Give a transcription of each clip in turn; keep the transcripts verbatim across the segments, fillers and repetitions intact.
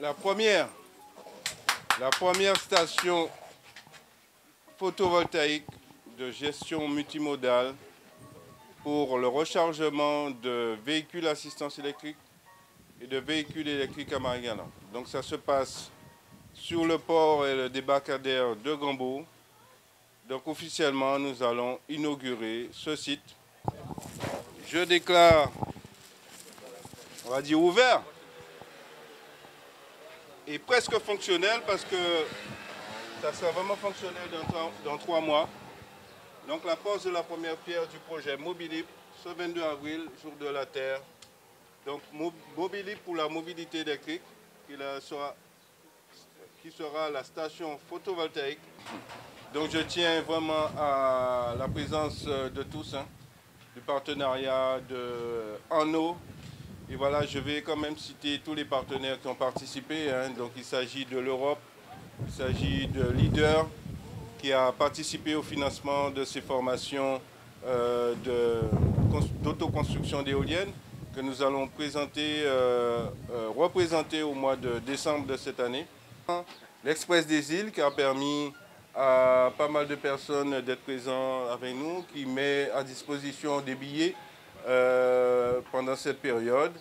La première, la première station photovoltaïque de gestion multimodale pour le rechargement de véhicules à assistance électrique et de véhicules électriques à Marie-Galante. Donc ça se passe sur le port et le débarcadère de Gambo. Donc officiellement, nous allons inaugurer ce site. Je déclare, on va dire ouvert, et presque fonctionnel parce que ça sera vraiment fonctionnel dans, dans trois mois. Donc la pose de la première pierre du projet Mobilip, ce vingt-deux avril, jour de la Terre. Donc Mobilip pour la mobilité électrique, qui sera, qui sera la station photovoltaïque. Donc je tiens vraiment à la présence de tous, hein, du partenariat de Anneau. Et voilà, je vais quand même citer tous les partenaires qui ont participé. Hein. Donc il s'agit de l'Europe, il s'agit de Leader, qui a participé au financement de ces formations euh, d'autoconstruction de, d'éoliennes que nous allons présenter, euh, euh, représenter au mois de décembre de cette année. L'Express des îles qui a permis à pas mal de personnes d'être présentes avec nous, qui met à disposition des billets euh, pendant cette période.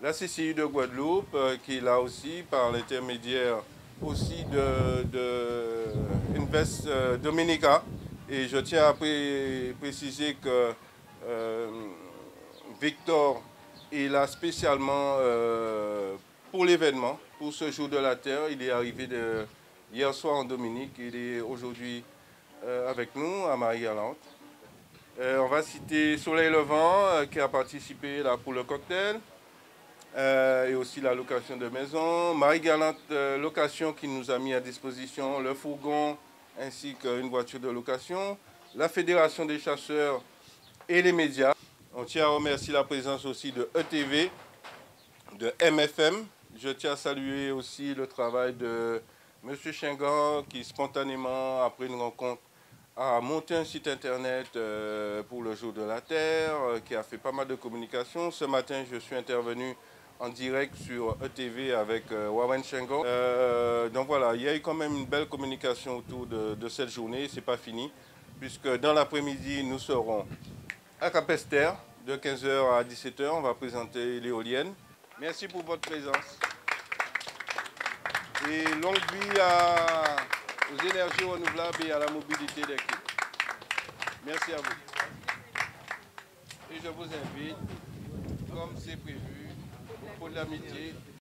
La C C I de Guadeloupe euh, qui est là aussi par l'intermédiaire aussi de, de Invest Dominica, et je tiens à pré préciser que euh, Victor est là spécialement euh, pour l'événement, pour ce jour de la Terre. Il est arrivé de, hier soir en Dominique, il est aujourd'hui euh, avec nous à Marie-Galante. Euh, on va citer Soleil Levant euh, qui a participé là pour le cocktail. Euh, et aussi la location de maison. Marie-Galante euh, Location qui nous a mis à disposition le fourgon ainsi qu'une voiture de location. La Fédération des chasseurs et les médias. On tient à remercier la présence aussi de E T V, de M F M. Je tiens à saluer aussi le travail de M. Chengan qui spontanément, après une rencontre, a monté un site internet euh, pour le jour de la Terre, euh, qui a fait pas mal de communication. Ce matin, je suis intervenu en direct sur E T V avec euh, Warren Shingo. Euh, donc voilà, il y a eu quand même une belle communication autour de, de cette journée. C'est pas fini, puisque dans l'après-midi, nous serons à Capesterre de quinze heures à dix-sept heures. On va présenter l'éolienne. Merci pour votre présence. Et longue vie à, aux énergies renouvelables et à la mobilité électrique. Merci à vous. Et je vous invite, comme c'est prévu, pour l'amitié.